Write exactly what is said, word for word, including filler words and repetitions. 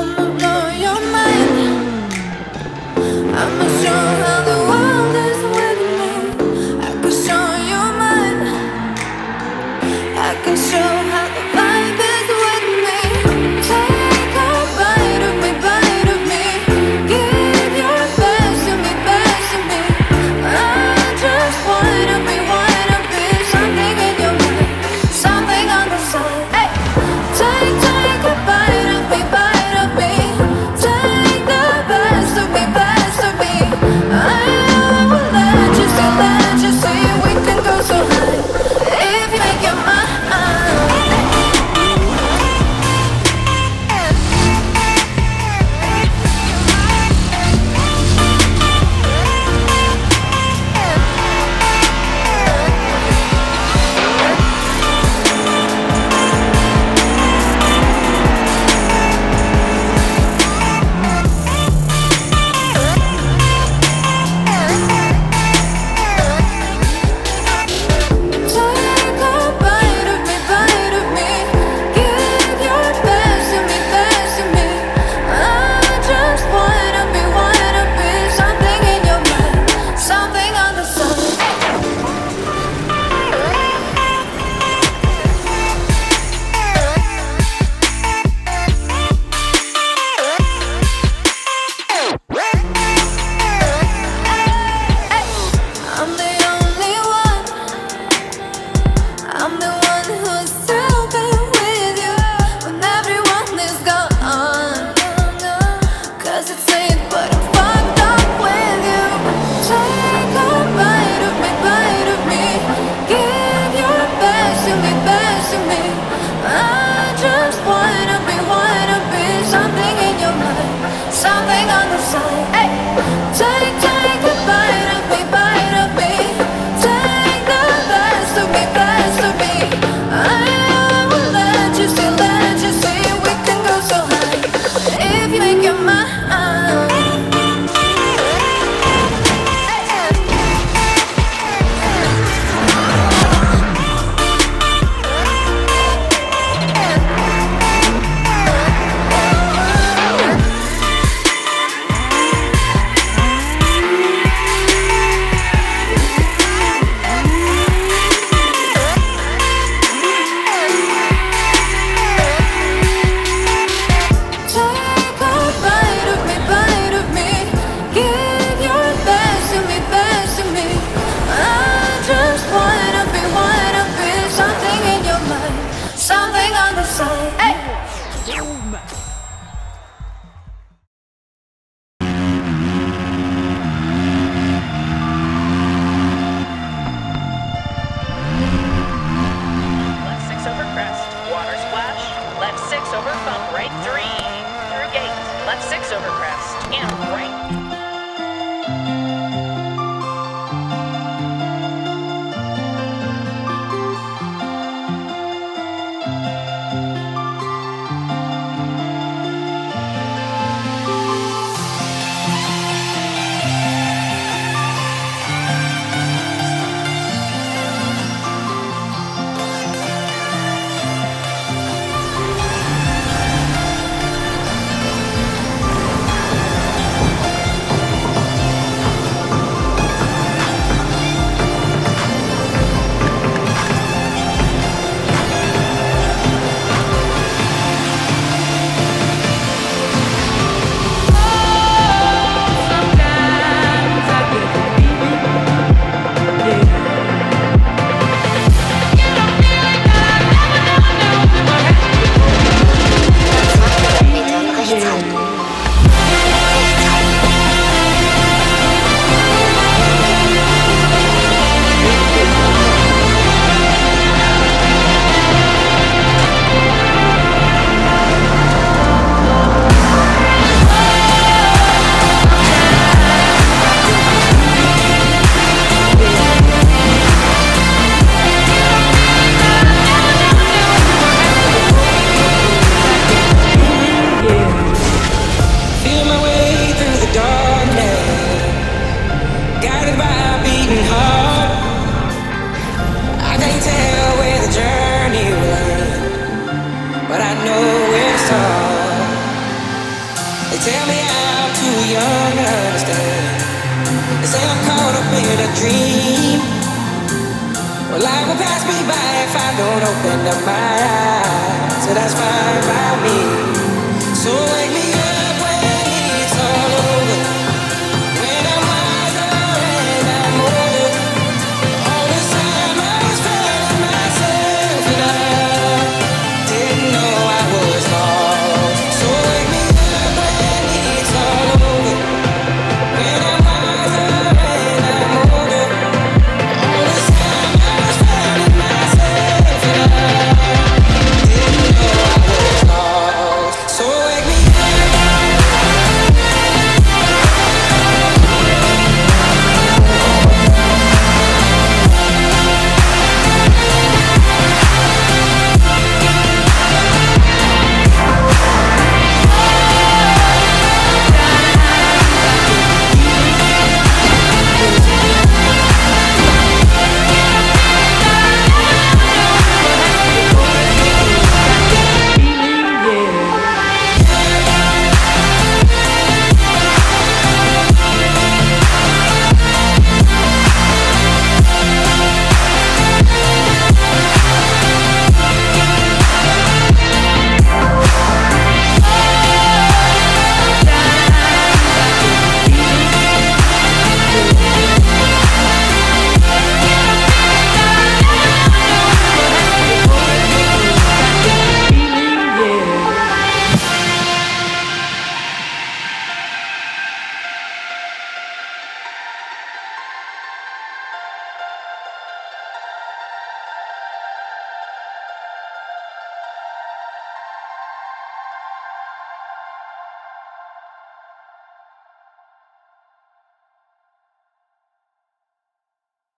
I'ma blow your mind. I'ma show how the world is with me. I can show you mine. I can show how the vibe is with me. Take a bite of me, bite of me. Give your best to me, best to me. I just wanna be, wanna be something in your mind, something on the side. Hey, take, take a bite of me, bite. Tell me I'm too young to understand. They say I'm caught up in a dream. Well, life will pass me by if I don't open up my eyes. So that's fine by me.